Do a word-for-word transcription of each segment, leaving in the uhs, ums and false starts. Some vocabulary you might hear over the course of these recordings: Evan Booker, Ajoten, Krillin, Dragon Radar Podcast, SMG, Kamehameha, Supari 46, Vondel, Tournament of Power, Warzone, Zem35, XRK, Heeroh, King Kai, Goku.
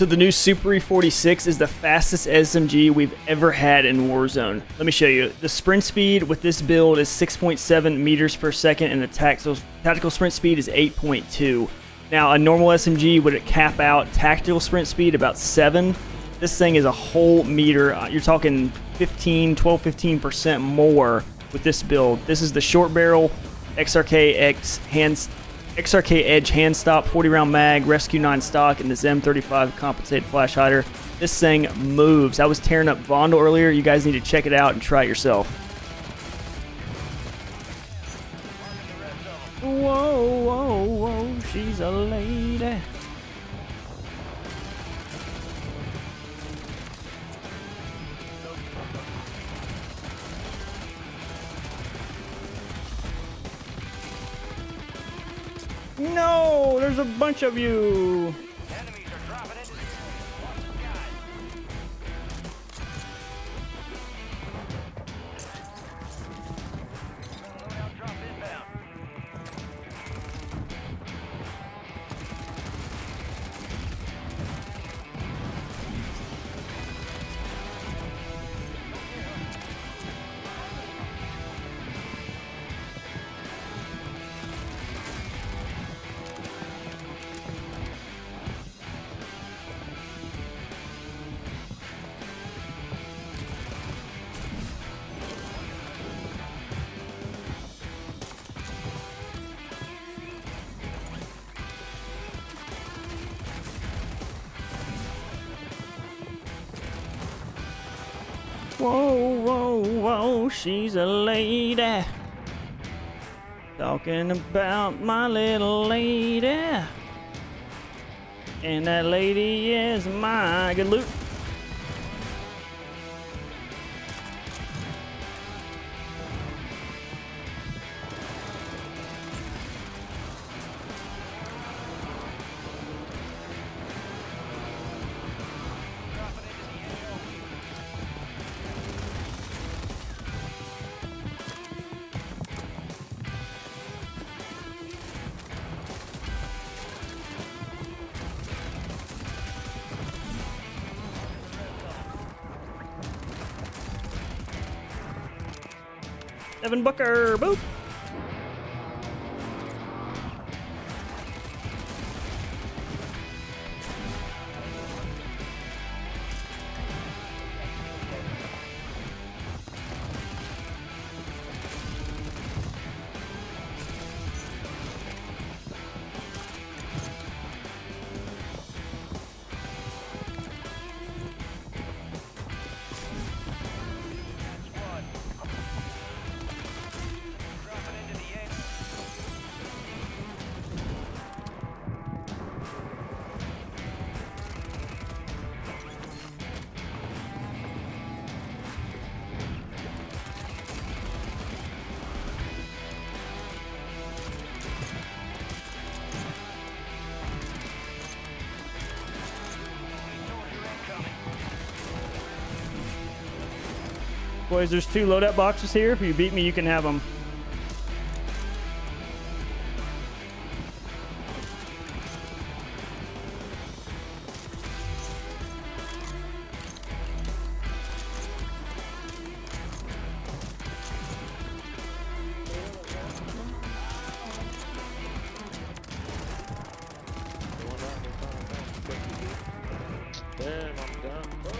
So the new Supari forty-six is the fastest S M G we've ever had in Warzone. Let me show you. The sprint speed with this build is six point seven meters per second, and the tactical, tactical sprint speed is eight point two. Now, a normal S M G would cap out tactical sprint speed about seven. This thing is a whole meter. You're talking fifteen, twelve, fifteen percent more with this build. This is the short barrel, X R K X hands, X R K Edge hand stop, forty round mag, rescue nine stock, and the Zem thirty-five compensated flash hider. This thing moves. I was tearing up Vondel earlier. You guys need to check it out and try it yourself. Whoa, whoa, whoa, she's a lady. No, there's a bunch of you. Enemies are dropping into the area. Watch the guys. Loadout drop inbound. Whoa, whoa, whoa, she's a lady. Talking about my little lady. And that lady is my good loot. Evan Booker, boop! Boys, there's two loadout boxes here. If you beat me, you can have them. Damn, I'm done, bro.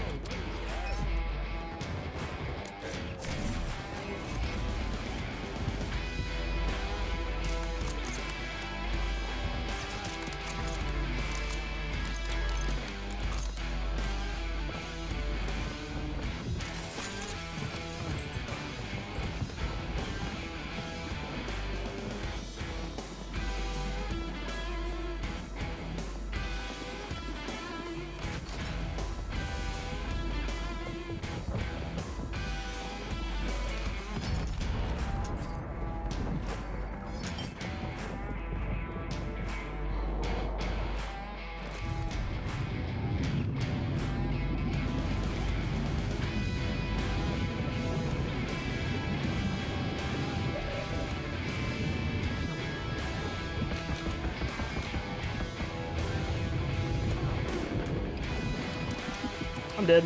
I'm dead.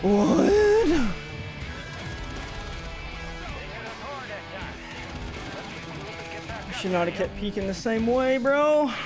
What? Should not have kept peeking the same way, bro.